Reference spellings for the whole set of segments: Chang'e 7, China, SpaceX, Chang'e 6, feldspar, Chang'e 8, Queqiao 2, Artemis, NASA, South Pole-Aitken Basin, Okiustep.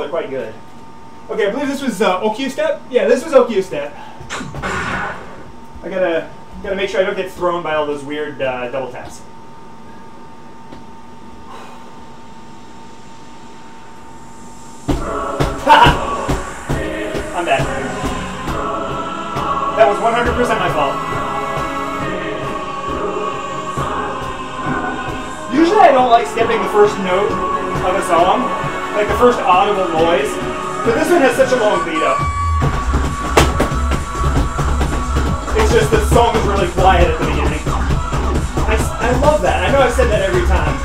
they're quite good. Okay, I believe this was Okiustep. Yeah, this was Okiustep. I gotta make sure I don't get thrown by all those weird double taps. I'm back. That was 100% my fault. Usually I don't like skipping the first note of a song, like the first audible noise, but this one has such a long lead up. It's just the song is really quiet at the beginning. I love that. I know I've said that every time.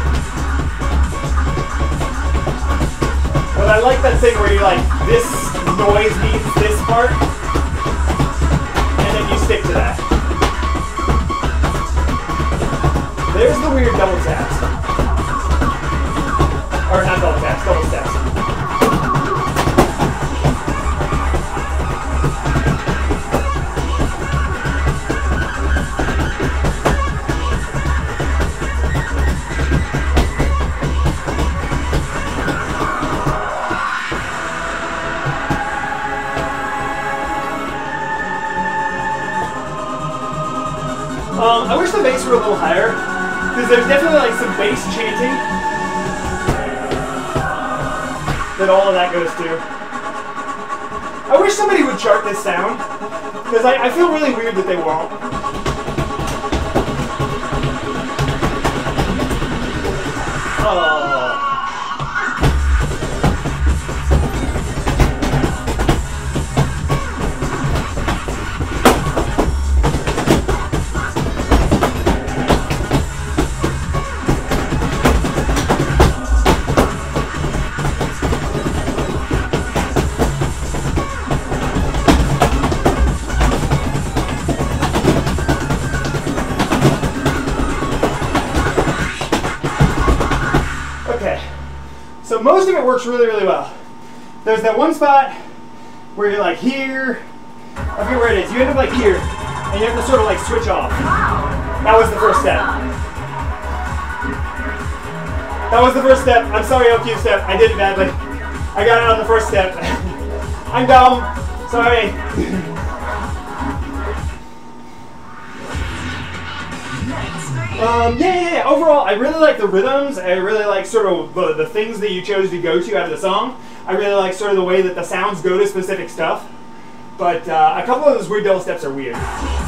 But I like that thing where you're like, this noise needs this part, and then you stick to that. There's the weird double taps. Or not double taps, double steps. I wish the bass were a little higher, because there's definitely like some bass chanting that all of that goes to. I wish somebody would chart this sound, because I feel really weird that they won't. Oh. So most of it works really, really well. There's that one spot where you're like here, I forget where it is, you end up like here, and you have to sort of like switch off. That was the first step. That was the first step. I'm sorry, Okiustep, I did it badly. I got it on the first step. I'm dumb, sorry. Overall, I really like the rhythms. I really like sort of the things that you chose to go to out of the song. I really like sort of the way that the sounds go to specific stuff. But a couple of those weird double steps are weird.